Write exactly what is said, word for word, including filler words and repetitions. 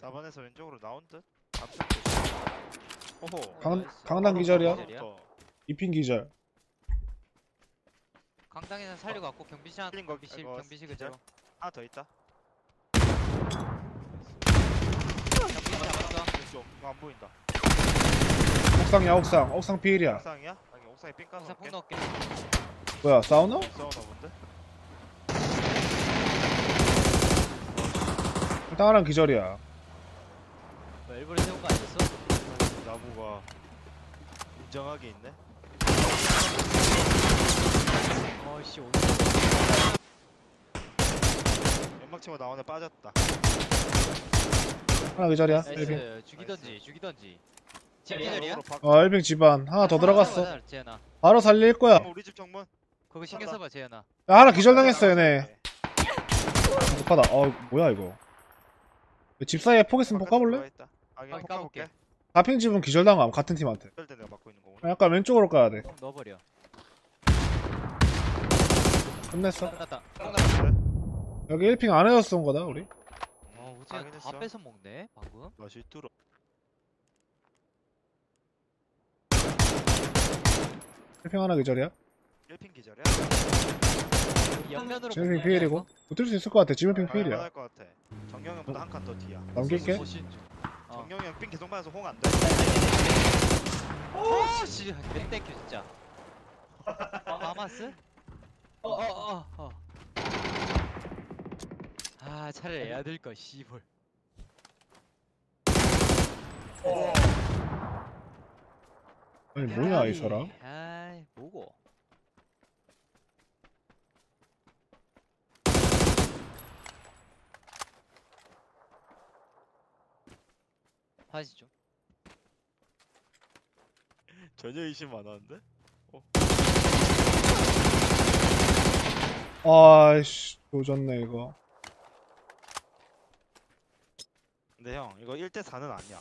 사 번에서 왼쪽으로 나온 듯? 호호. 강, 강당 기절이야? 이핀 기절. 강당에는 살리고 왔고 경비실 하나 경비실 경비실 그죠? 하나 더 있다. 왼쪽 안 보인다. 옥상이야 옥상. 옥상 피일이야. 옥상이야? 아니 옥상에 핀 까서 옥상 넣을게. 뭐야 싸우나? 싸우나 본데? 일단 하나는 기절이야. 뭐 일부러 세운 거 아니었어? 나무가 인정하게 있네. 어이씨 오늘 연막치고 나오네. 빠졌다 하나. 그 자리야 일 핑 죽이던지 죽이던지. 일 핑 어 일 핑 집안 하나 더 들어갔어. 바로 살릴 거야. 우리 집 정문 그거 신경 써봐 재현아. 야 하나 기절당했어 얘네. 급하다. 어 뭐야 이거. 집 사이에 포기 있으면 폭 까볼래? 폭 까볼게. 사 핑 집은 기절당함 같은 팀한테. 약간 왼쪽으로 까야 돼. 넣어버려. 끝났어. 끝났다. 끝났다. 여기 일 핑 안에서 쏜 거다 우리. 어, 우지야 다 뺏어 먹네 방금. 맛이 뚫어. 일 핑 하나 기절이야? 일 핑 기절이야? 옆면으로. 지금 일 핑 피일이고. 붙을 수 있을 것 같아. 지금 일 핑 피일이야. 정영형보다 한 칸 더 뒤야. 넘길게. 정영형 핑 계속 맞아서 홍 안 돼. 오 씨, 땡큐 진짜. 아마스? 어어어어 어, 어. 아 차라리 애들걸 씨볼. 어. 아니 뭐냐 이 사람. 아이 뭐고. 화시죠. 전혀 의심 안 하는데? 어. 아이씨 조졌네 이거. 근데 형 이거 일 대 사는 아니야.